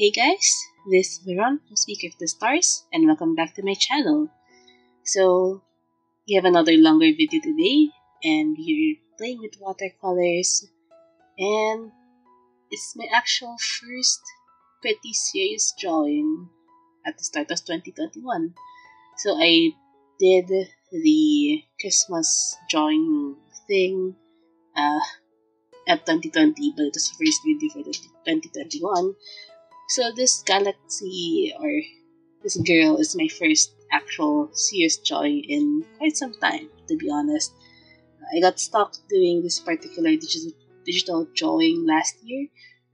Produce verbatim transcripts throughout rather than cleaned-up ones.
Hey guys, this is Varon from Speaker of the Stars, and welcome back to my channel. So, we have another longer video today, and we're playing with watercolors, and it's my actual first pretty serious drawing at the start of twenty twenty-one. So I did the Christmas drawing thing uh, at twenty twenty, but it was the first video for twenty twenty-one. So this galaxy, or this girl, is my first actual serious drawing in quite some time, to be honest. I got stuck doing this particular digital, digital drawing last year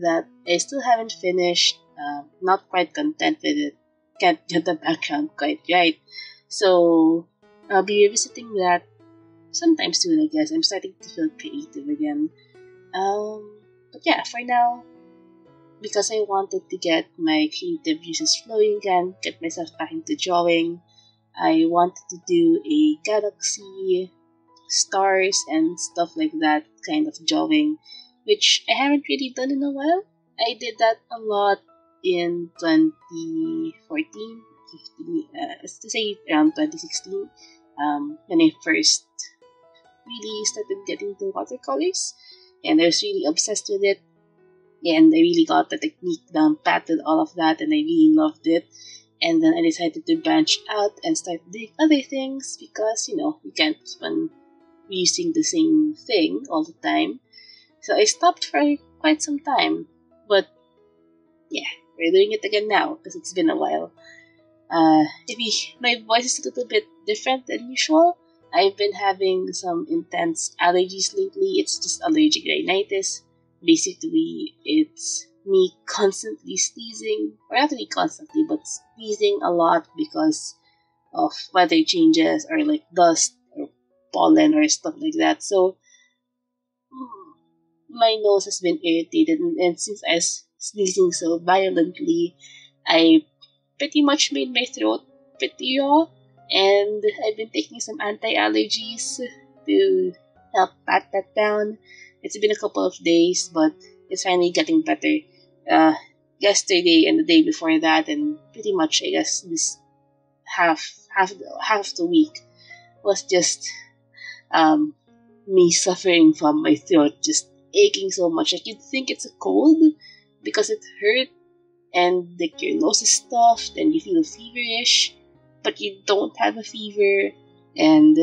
that I still haven't finished, uh, not quite content with it, can't get the background quite right. So I'll be revisiting that sometime soon, I guess. I'm starting to feel creative again. Um, but yeah, for now, because I wanted to get my creative juices flowing again, get myself back into drawing, I wanted to do a galaxy, stars, and stuff like that kind of drawing, which I haven't really done in a while. I did that a lot in twenty fourteen, fifteen, uh, let's say around twenty sixteen, um, when I first really started getting into watercolors, and I was really obsessed with it, and I really got the technique down pat with all of that, and I really loved it. And then I decided to branch out and start doing other things because, you know, you can't keep on reusing the same thing all the time. So I stopped for quite some time, but yeah, we're doing it again now because it's been a while. Uh, if you, my voice is a little bit different than usual. I've been having some intense allergies lately. It's just allergic rhinitis. Basically, it's me constantly sneezing, or not really constantly, but sneezing a lot because of weather changes or like dust or pollen or stuff like that. So my nose has been irritated, and, and since I was sneezing so violently, I pretty much made my throat pretty raw, and I've been taking some anti-allergies to help pat that down. It's been a couple of days, but it's finally getting better. Uh, yesterday and the day before that, and pretty much, I guess, this half half half the week was just um, me suffering from my throat just aching so much. Like, you'd think it's a cold because it hurt, and like your nose is stuffed, and you feel feverish, but you don't have a fever, and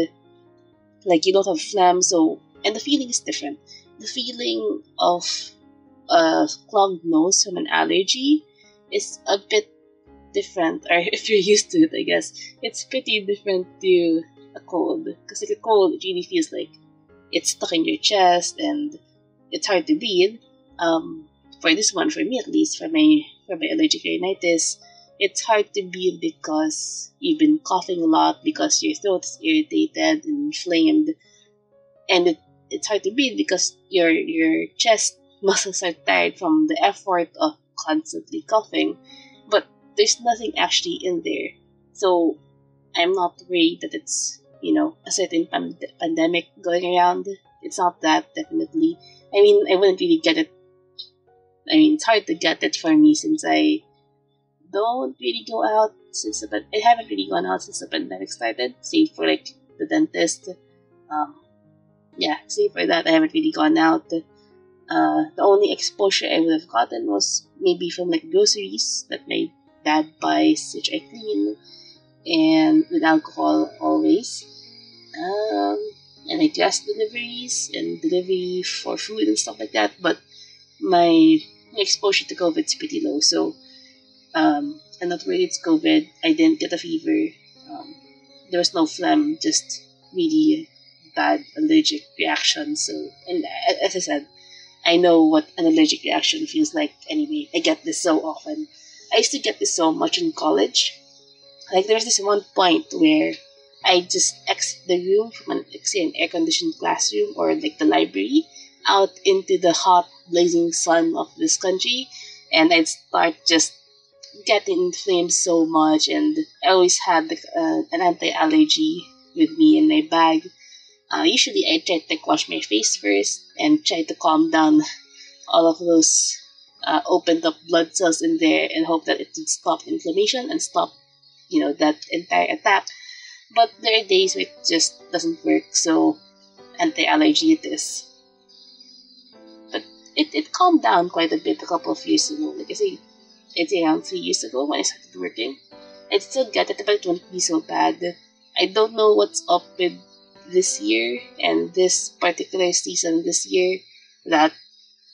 like you don't have phlegm, so and the feeling is different. The feeling of a clogged nose from an allergy is a bit different, or if you're used to it, I guess, it's pretty different to a cold. Because like a cold, it really feels like it's stuck in your chest and it's hard to breathe. Um, for this one, for me at least, for my for my allergic rhinitis, it's hard to breathe because you've been coughing a lot because your throat is irritated and inflamed, and it It's hard to breathe because your your chest muscles are tired from the effort of constantly coughing, but there's nothing actually in there. So I'm not worried that it's, you know, a certain pand pandemic going around. It's not that, definitely. I mean, I wouldn't really get it. I mean, it's hard to get it for me since I don't really go out since the I haven't really gone out since the pandemic started, save for like the dentist. Um, Yeah, save for that, I haven't really gone out. Uh, the only exposure I would have gotten was maybe from like groceries that my dad buys, which I clean, and with alcohol always. Um, and I dress deliveries and delivery for food and stuff like that. But my exposure to COVID is pretty low, so um, I'm not worried it's COVID. I didn't get a fever. Um, there was no phlegm, just really bad allergic reaction. So, and as I said, I know what an allergic reaction feels like anyway. I get this so often. I used to get this so much in college. Like, there's this one point where I just exit the room from an, say, an air-conditioned classroom or like the library out into the hot, blazing sun of this country, and I'd start just getting inflamed so much, and I always had like, uh, an anti-allergy with me in my bag. Uh, usually, I try to like, wash my face first and try to calm down all of those uh, opened up blood cells in there and hoped that it would stop inflammation and stop, you know, that entire attack. But there are days where it just doesn't work, so anti-allergy it is. But it, it calmed down quite a bit a couple of years ago. Like I say, it's around three years ago when I started working. I still got it, but it won't be so bad. I don't know what's up with this year and this particular season this year that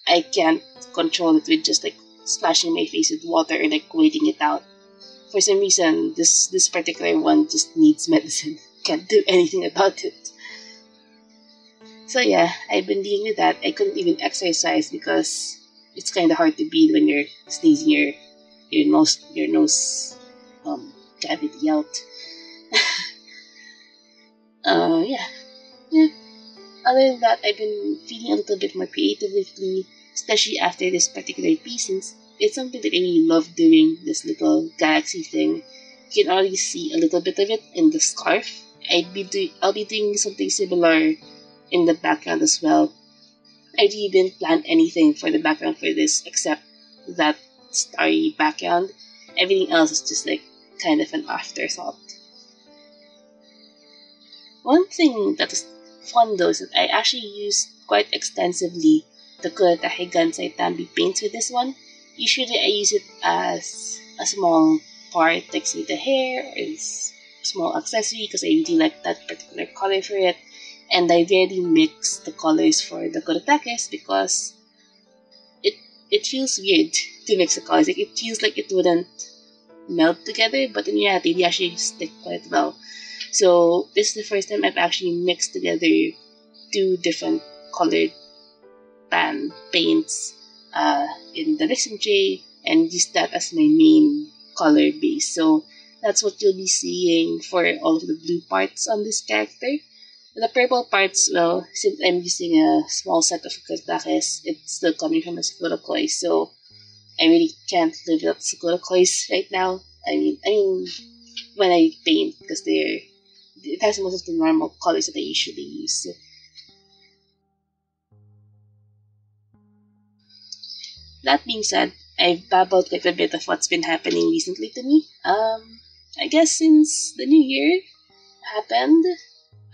I can't control it with just like splashing my face with water or like waiting it out. For some reason, this, this particular one just needs medicine. Can't do anything about it. So yeah, I've been dealing with that. I couldn't even exercise because it's kind of hard to breathe when you're sneezing your your nose your nose um, cavity out. uh, yeah. yeah. Other than that, I've been feeling a little bit more creative lately, especially after this particular piece, since it's something that I really love doing, this little galaxy thing. You can already see a little bit of it in the scarf. I'd be do- I'll be doing something similar in the background as well. I really didn't plan anything for the background for this except that starry background. Everything else is just like kind of an afterthought. One thing that is fun though is that I actually used quite extensively the Kuretake Gansai Tambi paints with this one. Usually I use it as a small part, like say the hair or a small accessory because I really like that particular color for it. And I rarely mix the colors for the Kuretakes because it it feels weird to mix the colors. Like, it feels like it wouldn't melt together, but in reality they actually stick quite well. So this is the first time I've actually mixed together two different colored pan paints Uh, in the Rixin tray and use that as my main color base. So that's what you'll be seeing for all of the blue parts on this character. The purple parts, well, since I'm using a small set of Kuretakes, it's still coming from the Sakura Koi, so I really can't live without Sakura Kois right now. I mean, I mean, when I paint, because they're it has most of the normal colors that I usually use. That being said, I've babbled quite a bit of what's been happening recently to me. Um, I guess since the new year happened,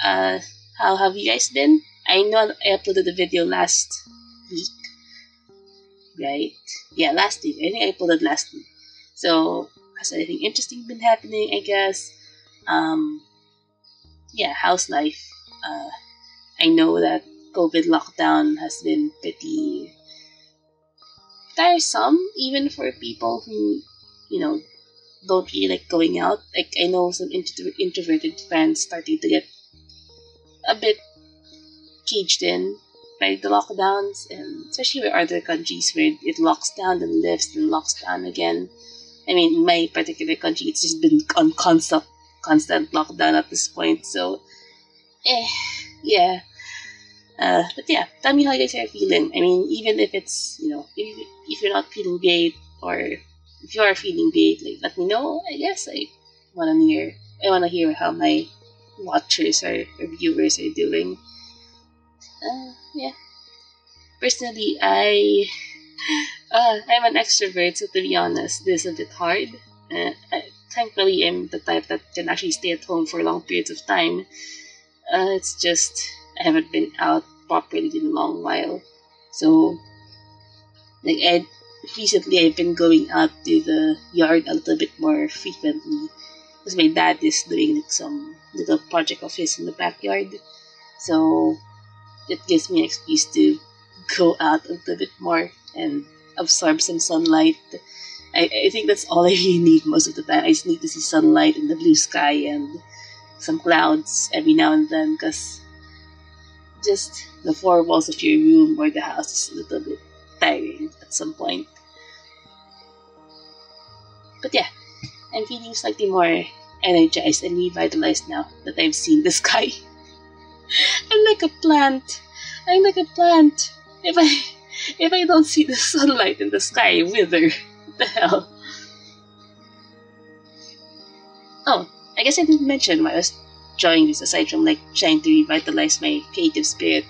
uh, how have you guys been? I know I uploaded a video last week, right? Yeah, last week. I think I uploaded last week. So, has anything interesting been happening, I guess? Um, yeah, how's life? Uh, I know that COVID lockdown has been pretty tiresome, even for people who, you know, don't really like going out. Like, I know some intro- introverted fans starting to get a bit caged in by the lockdowns, and especially with other countries where it locks down and lifts and locks down again. I mean, in my particular country, it's just been on constant, constant lockdown at this point. So, eh, yeah. Uh, but yeah, tell me how you guys are feeling. I mean, even if it's, you know, if, if you're not feeling great, or if you are feeling great, like, let me know, I guess. I want to hear, I want to hear how my watchers or, or viewers are doing. Uh, yeah. Personally, I, uh, I'm an extrovert, so to be honest, this is a bit hard. Uh, I, thankfully, I'm the type that can actually stay at home for long periods of time. Uh, it's just, I haven't been out properly in a long while. So, like, I, recently I've been going out to the yard a little bit more frequently because my dad is doing like some little project of his in the backyard. So, it gives me an excuse to go out a little bit more and absorb some sunlight. I, I think that's all I really need most of the time. I just need to see sunlight and the blue sky and some clouds every now and then because just the four walls of your room or the house is a little bit tiring at some point. But yeah, I'm feeling slightly more energized and revitalized now that I've seen the sky. I'm like a plant. I'm like a plant. If I if I don't see the sunlight in the sky, I wither. What the hell? Oh, I guess I didn't mention why I was drawing this, aside from like trying to revitalize my creative spirit.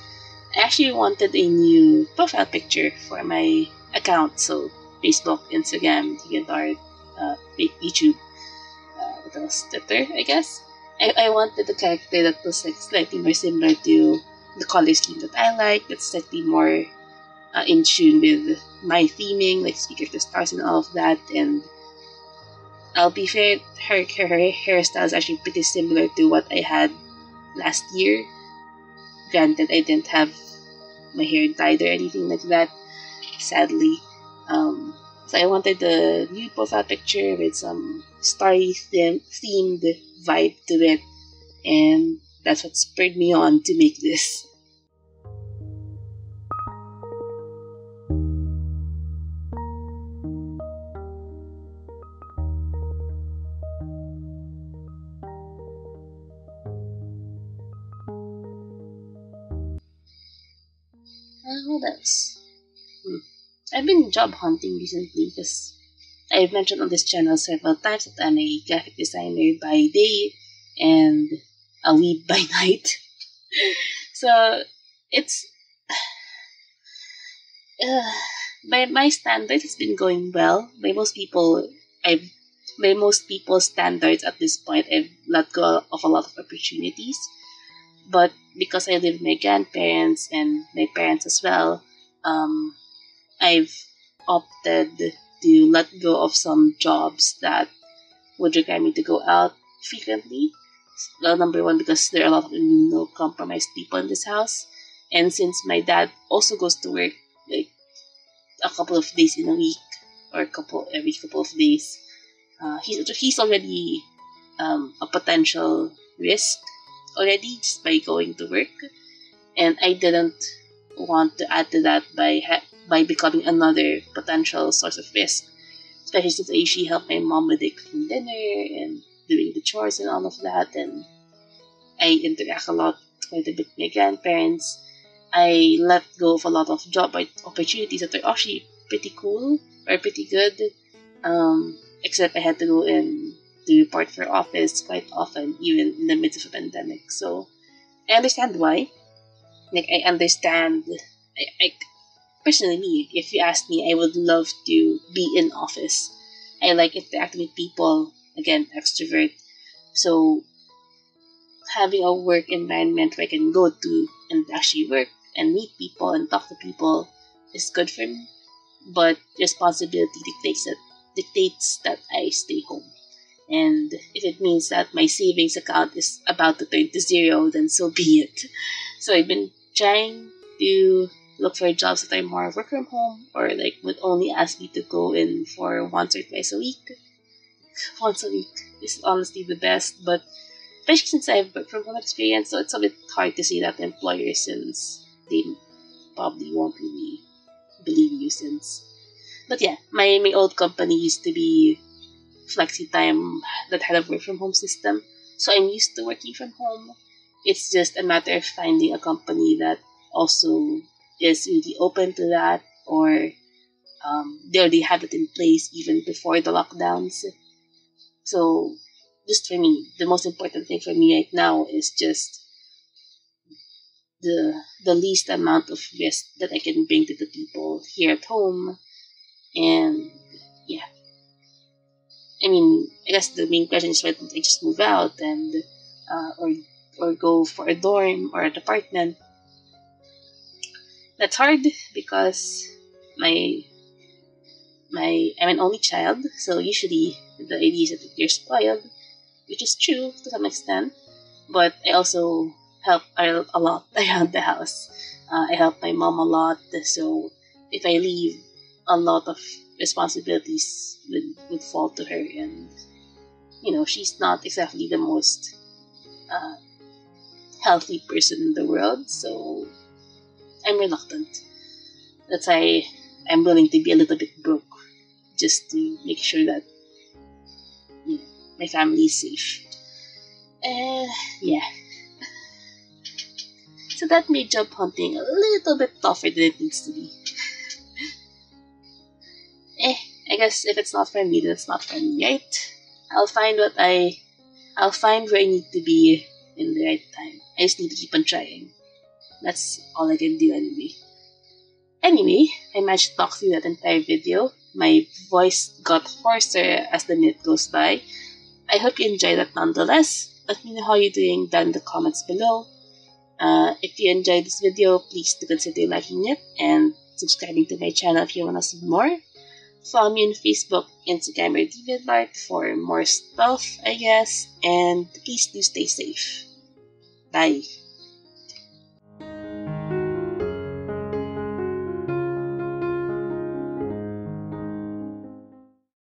I actually wanted a new profile picture for my account, so Facebook, Instagram, DeviantArt, uh, YouTube, uh, what else, Twitter, I guess. I, I wanted a character that was like slightly more similar to the color scheme that I like, that's slightly more uh, in tune with my theming, like Speaker of the Stars and all of that. And I'll be fair, her, her, her hairstyle is actually pretty similar to what I had last year. Granted, I didn't have my hair dyed or anything like that, sadly. Um, so I wanted a new profile picture with some starry them themed vibe to it, and that's what spurred me on to make this. Uh, what else? Hmm. I've been job hunting recently because I've mentioned on this channel several times that I'm a graphic designer by day and a weeb by night. So it's uh, by my standards, it's been going well. By most people, I've by most people's standards at this point, I've let go of a lot of opportunities. But because I live with my grandparents and my parents as well, um, I've opted to let go of some jobs that would require me to go out frequently. Well, number one, because there are a lot of immunocompromised people in this house. And since my dad also goes to work like a couple of days in a week, or a couple every couple of days, uh, he's, he's already um, a potential risk already just by going to work, and I didn't want to add to that by ha by becoming another potential source of risk, especially since I usually help my mom with the cooking dinner and doing the chores and all of that, and I interact a lot quite a bit with my grandparents. I let go of a lot of job opportunities that are actually pretty cool or pretty good, um, except I had to go and to report for office quite often, even in the midst of a pandemic. So I understand why. Like, I understand. I, I personally, me, if you ask me, I would love to be in office. I like interacting with people. Again, extrovert. So having a work environment where I can go to and actually work and meet people and talk to people is good for me. But responsibility dictates that dictates that I stay home. And if it means that my savings account is about to turn to zero, then so be it. So I've been trying to look for jobs that are more work from home, or like would only ask me to go in for once or twice a week. Once a week is honestly the best, but especially since I have work from home experience, so it's a bit hard to say that to employers, since they probably won't really believe you since. But yeah, my, my old company used to be flexi time that had a work from home system, so I'm used to working from home. It's just a matter of finding a company that also is really open to that, or um, they already had it in place even before the lockdowns. So just for me, the most important thing for me right now is just the the least amount of risk that I can bring to the people here at home. And yeah, I mean, I guess the main question is why don't I just move out and uh, or or go for a dorm or an apartment. That's hard because my my I'm an only child, so usually the idea is that you're spoiled, which is true to some extent. But I also help a lot around the house. Uh, I help my mom a lot, so if I leave, a lot of responsibilities would, would fall to her, and you know, she's not exactly the most uh, healthy person in the world, so I'm reluctant. That's why I'm willing to be a little bit broke, just to make sure that, you know, my family is safe. Uh, yeah. So that made job hunting a little bit tougher than it needs to be. Eh, I guess if it's not for me, then it's not for me, right? I'll find what I... I'll find where I need to be in the right time. I just need to keep on trying. That's all I can do anyway. Anyway, I matched Toxie that entire video. My voice got hoarser as the minute goes by. I hope you enjoyed that nonetheless. Let me know how you're doing down in the comments below. Uh, if you enjoyed this video, please do consider liking it and subscribing to my channel if you want to see more. Follow me on Facebook, Instagram, or DeviantArt for more stuff, I guess. And please do stay safe. Bye.